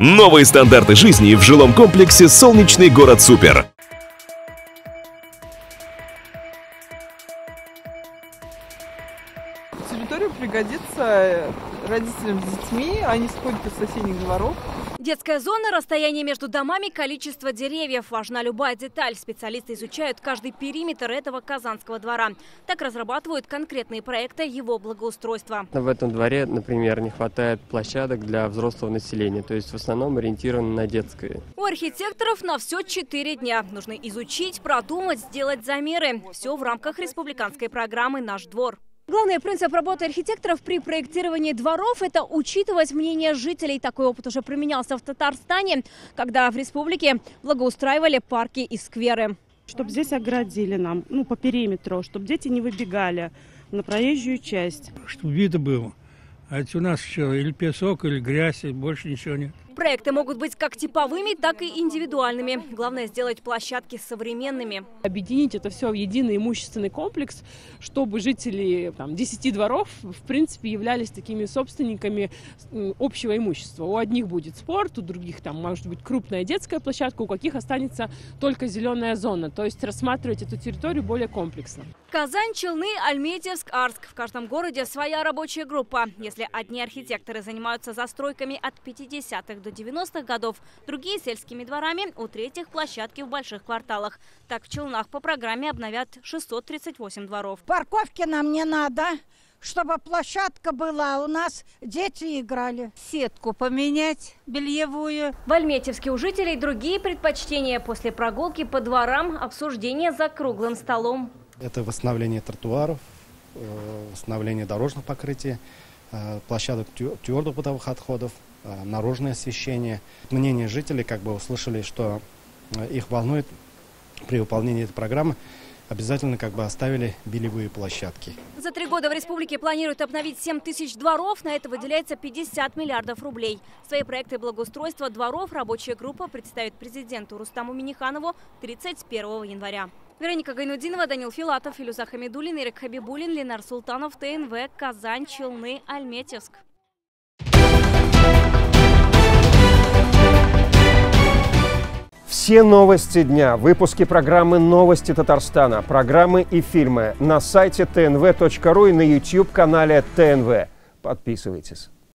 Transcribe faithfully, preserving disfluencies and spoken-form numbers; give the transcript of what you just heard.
Новые стандарты жизни в жилом комплексе «Солнечный город Супер». Территория пригодится родителям с детьми, они сходят из соседних дворов. Детская зона, расстояние между домами, количество деревьев. Важна любая деталь. Специалисты изучают каждый периметр этого казанского двора. Так разрабатывают конкретные проекты его благоустройства. В этом дворе, например, не хватает площадок для взрослого населения. То есть в основном ориентированы на детское. У архитекторов на все четыре дня. Нужно изучить, продумать, сделать замеры. Все в рамках республиканской программы «Наш двор». Главный принцип работы архитекторов при проектировании дворов – это учитывать мнение жителей. Такой опыт уже применялся в Татарстане, когда в республике благоустраивали парки и скверы. Чтобы здесь оградили нам, ну, по периметру, чтобы дети не выбегали на проезжую часть. Чтобы видно было. А ведь у нас что, или песок, или грязь, и больше ничего нет. Проекты могут быть как типовыми, так и индивидуальными. Главное – сделать площадки современными. Объединить это все в единый имущественный комплекс, чтобы жители там, десяти дворов, в принципе, являлись такими собственниками общего имущества. У одних будет спорт, у других там может быть крупная детская площадка, у каких останется только зеленая зона. То есть рассматривать эту территорию более комплексно. Казань, Челны, Альметьевск, Арск. В каждом городе своя рабочая группа. Если одни архитекторы занимаются застройками от пятидесятых до девяностых годов, другие – сельскими дворами, у третьих – площадки в больших кварталах. Так в Челнах по программе обновят шестьсот тридцать восемь дворов. Парковки нам не надо, чтобы площадка была, у нас дети играли. Сетку поменять бельевую. В Альметьевске у жителей другие предпочтения. После прогулки по дворам обсуждение за круглым столом. Это восстановление тротуаров, восстановление дорожных покрытий, площадок твердых бытовых отходов, наружное освещение. Мнение жителей, как бы услышали, что их волнует при выполнении этой программы, обязательно как бы оставили белевые площадки. За три года в республике планируют обновить семь тысяч дворов. На это выделяется пятьдесят миллиардов рублей. Свои проекты благоустройства дворов рабочая группа представит президенту Рустаму Минниханову тридцать первого января. Вероника Гайнутдинова, Данил Филатов, Илюза Хамидуллин, Ирик Хабибуллин, Ленар Султанов, ТНВ, Казань, Челны, Альметьевск. Все новости дня, выпуски программы «Новости Татарстана», программы и фильмы на сайте тэ эн вэ точка ру и на ютуб-канале тэ эн вэ. Подписывайтесь.